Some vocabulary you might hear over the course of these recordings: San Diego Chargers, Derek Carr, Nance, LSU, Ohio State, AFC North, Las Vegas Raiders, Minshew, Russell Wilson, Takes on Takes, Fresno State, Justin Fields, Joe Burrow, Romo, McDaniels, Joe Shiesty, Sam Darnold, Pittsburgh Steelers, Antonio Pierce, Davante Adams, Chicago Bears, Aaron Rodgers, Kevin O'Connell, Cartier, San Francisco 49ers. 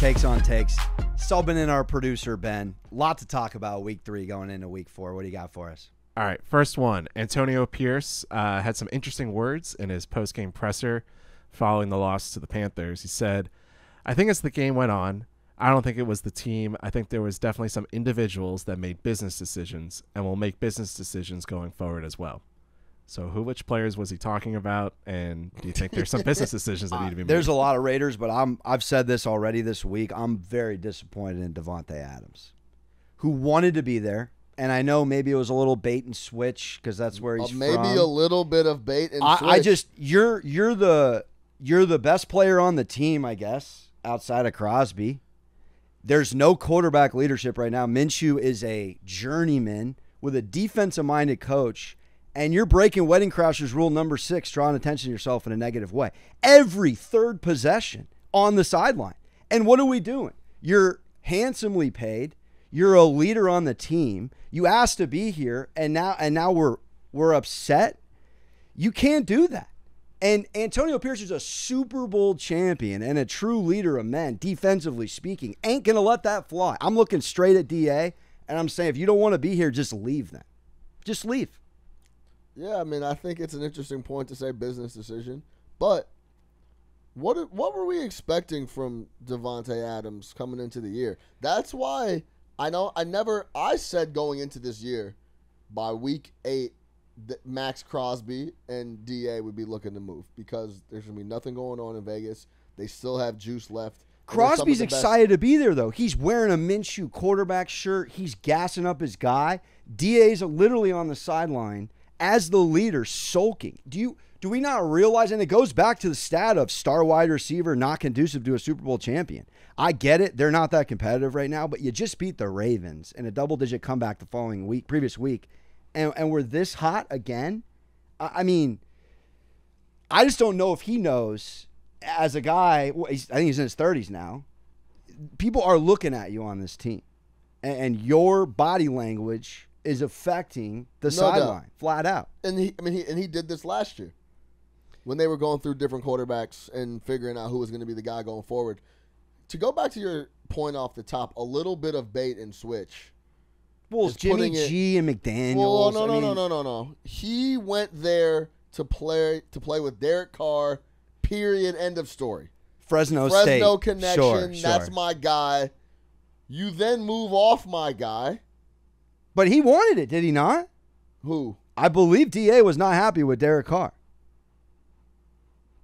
Takes on Takes, subbing in our producer, Ben. A lot to talk about week three going into week four. What do you got for us? All right, first one, Antonio Pierce had some interesting words in his post-game presser following the loss to the Panthers. He said, "I think as the game went on, I don't think it was the team. I think there was definitely some individuals that made business decisions and will make business decisions going forward as well." So which players was he talking about? And do you think there's some business decisions that need to be made? There's a lot of Raiders, but I've said this already this week. I'm very disappointed in Davante Adams, who wanted to be there. And I know maybe it was a little bait and switch because that's where he's from. Maybe a little bit of bait and switch. I just, you're the best player on the team, I guess, outside of Crosby. There's no quarterback leadership right now. Minshew is a journeyman with a defensive-minded coach, and you're breaking Wedding Crashers rule number 6, drawing attention to yourself in a negative way. Every third possession on the sideline. And what are we doing? You're handsomely paid. You're a leader on the team. You asked to be here, and now we're upset. You can't do that. And Antonio Pierce is a Super Bowl champion and a true leader of men, defensively speaking. Ain't going to let that fly. I'm looking straight at DA, and I'm saying if you don't want to be here, just leave then. Just leave. Yeah, I mean, I think it's an interesting point to say business decision. But what were we expecting from Davante Adams coming into the year? That's why I said going into this year by week 8, that Max Crosby and DA would be looking to move because there's going to be nothing going on in Vegas. They still have juice left. Crosby's excited to be there, though. He's wearing a Minshew quarterback shirt. He's gassing up his guy. DA's literally on the sideline as the leader, sulking. Do we not realize, and it goes back to the stat of star wide receiver not conducive to a Super Bowl champion. I get it. They're not that competitive right now, but you just beat the Ravens in a double-digit comeback the following week, previous week. And we're this hot again? I mean, I just don't know if he knows, as a guy, I think he's in his 30s now, people are looking at you on this team. And your body language is affecting the sideline, flat out. And he did this last year when they were going through different quarterbacks and figuring out who was going to be the guy going forward. To go back to your point off the top, a little bit of bait and switch. Well, Jimmy G and McDaniels. Well, no. He went there to play with Derek Carr. Period. End of story. Fresno State. Fresno connection. Sure. That's my guy. You then move off my guy. But he wanted it, did he not? Who? I believe DA was not happy with Derek Carr.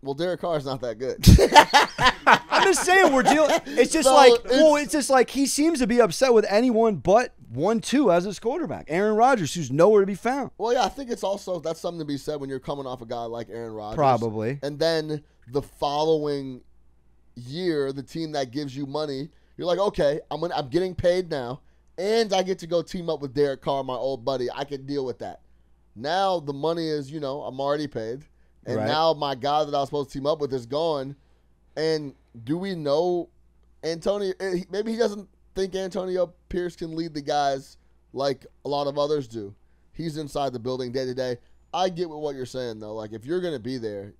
Well, Derek Carr's not that good. I'm just saying we're dealing. It's just it's just like he seems to be upset with anyone but 1-2 as his quarterback, Aaron Rodgers, who's nowhere to be found. Well, yeah, I think it's also that's something to be said when you're coming off a guy like Aaron Rodgers, probably. And then the following year, the team that gives you money, you're like, okay, I'm getting paid now, and I get to go team up with Derek Carr, my old buddy. I can deal with that. Now the money is, I'm already paid. And now my guy that I was supposed to team up with is gone. And do we know Antonio? Maybe he doesn't think Antonio Pierce can lead the guys like a lot of others do. He's inside the building day to day. I get what you're saying, though. Like, if you're going to be there,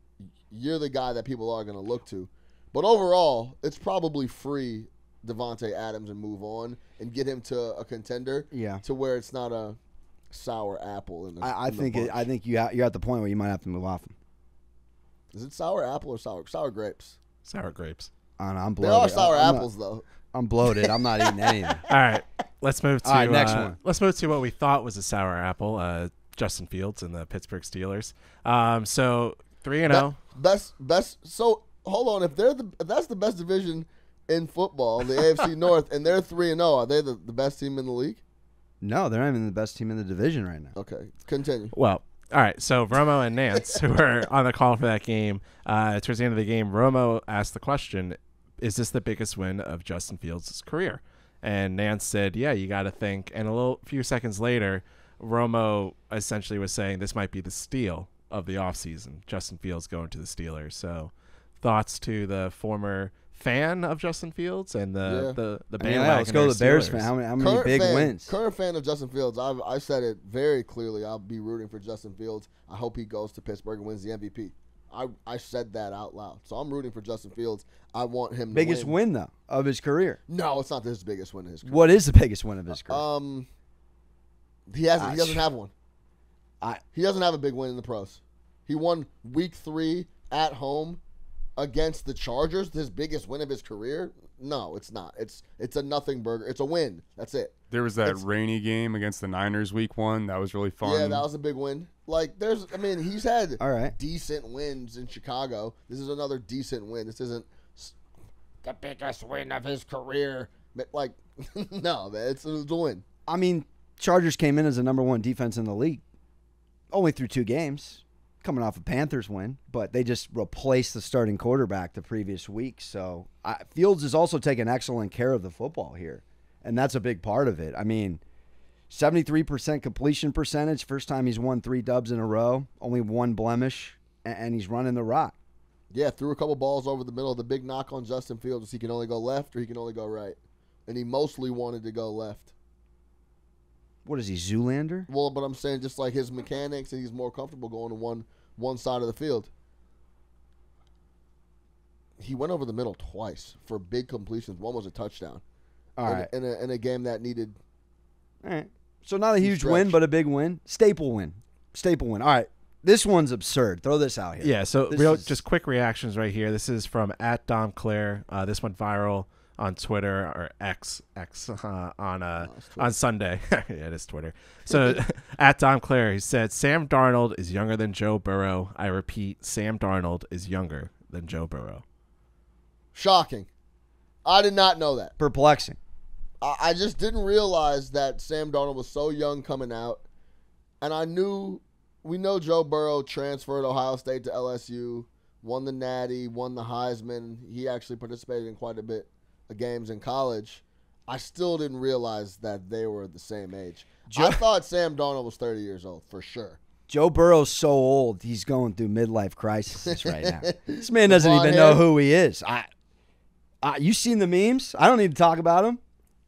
you're the guy that people are going to look to. But overall, it's probably free Davante Adams and move on and get him to a contender to where it's not a sour apple. I think you're at the point where you might have to move off him. Is it sour apple or sour grapes? Sour grapes. I'm bloated. They are sour apples, though. I'm bloated. I'm not eating anything. All right. Let's move to next one. Let's move to what we thought was a sour apple, Justin Fields and the Pittsburgh Steelers. So 3-0. Best. So hold on. If that's the best division in football, the AFC North, and they're 3-0, are they the best team in the league? No, they're not even the best team in the division right now. Okay. Continue. Well. All right, so Romo and Nance, who were on the call for that game, towards the end of the game, Romo asked the question, is this the biggest win of Justin Fields' career? And Nance said, yeah, you got to think. And a few seconds later, Romo essentially was saying this might be the steal of the offseason, Justin Fields going to the Steelers. So thoughts to the former fan of Justin Fields and the bandwagon. Let's go to the Bears fan. How many current big fan, wins? Current fan of Justin Fields. I said it very clearly. I'll be rooting for Justin Fields. I hope he goes to Pittsburgh and wins the MVP. I said that out loud. So I'm rooting for Justin Fields. I want him biggest to win. Biggest win, though, of his career. No, it's not his biggest win of his career. What is the biggest win of his career? He doesn't have one. He doesn't have a big win in the pros. He won week 3 at home against the Chargers. His biggest win of his career? No, it's not. It's a nothing burger. It's a win. That's it. There was that rainy game against the Niners week 1. That was really fun. Yeah, that was a big win. Like, there's, I mean, he's had decent wins in Chicago. This is another decent win. This isn't the biggest win of his career. But, like, no, man, it's a win. I mean, Chargers came in as the number 1 defense in the league. Only through 2 games, coming off a Panthers win, but they just replaced the starting quarterback the previous week. So Fields is also taking excellent care of the football here, and that's a big part of it. I mean, 73% completion percentage, first time he's won 3 dubs in a row, only 1 blemish, and he's running the rock. Yeah, threw a couple balls over the middle. The big knock on Justin Fields is he can only go left or he can only go right, and he mostly wanted to go left. What is he, Zoolander? Well, but I'm saying just like his mechanics, and he's more comfortable going to one side of the field. He went over the middle twice for big completions. One was a touchdown. All right. In a game that needed. All right. So not a huge win, but a big win. Staple win. Staple win. All right. This one's absurd. Throw this out here. Yeah, so just quick reactions right here. This is from @DomClaire. This went viral on Twitter, or X on Sunday. Yeah, it is Twitter. So @DomClaire, he said, Sam Darnold is younger than Joe Burrow. I repeat, Sam Darnold is younger than Joe Burrow. Shocking. I did not know that. Perplexing. I just didn't realize that Sam Darnold was so young coming out. And we know Joe Burrow transferred Ohio State to LSU, won the Natty, won the Heisman. He actually participated in quite a bit of games in college. I still didn't realize that they were the same age. I thought Sam Darnold was 30 years old for sure. Joe Burrow's so old, he's going through midlife crisis right now. This man doesn't even know who he is. You seen the memes? I don't need to talk about him.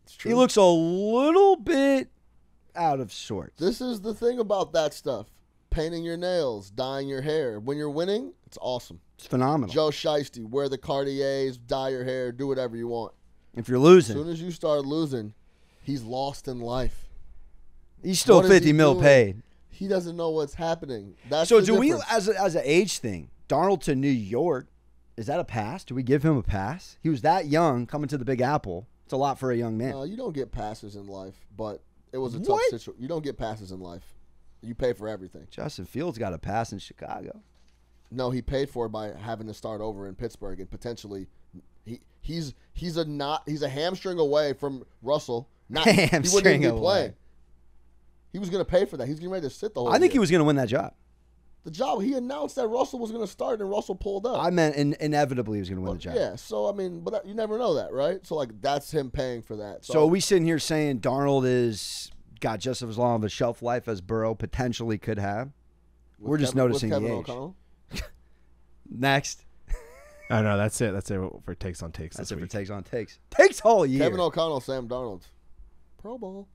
It's true. He looks a little bit out of sorts. This is the thing about that stuff. Painting your nails, dyeing your hair. When you're winning, it's awesome. It's phenomenal. Joe Shiesty, wear the Cartiers, dye your hair, do whatever you want. If you're losing. As soon as you start losing, he's lost in life. He's still $50 million paid. He doesn't know what's happening. That's so difference. We, as an age thing, Darnold to New York, is that a pass? Do we give him a pass? He was that young coming to the Big Apple. It's a lot for a young man. No, you don't get passes in life, but it was a tough situation. You don't get passes in life. You pay for everything. Justin Fields got a pass in Chicago. No, he paid for it by having to start over in Pittsburgh, and potentially he's a hamstring away from Russell. Not hamstring he wouldn't even be playing. He was going to pay for that. He's getting ready to sit the whole. I think he was going to win that job. The job he announced that Russell was going to start, and Russell pulled up. I meant inevitably he was going to win the job. Yeah, so I mean, but you never know that, right? So like that's him paying for that. So we sitting here saying Darnold is got just as long of a shelf life as Burrow potentially could have. We're just noticing the age. O'Connell? Next. Oh, no, that's it. That's it for takes on takes. That's it for takes on takes. Takes all year. Kevin O'Connell, Sam Darnold. Pro Bowl.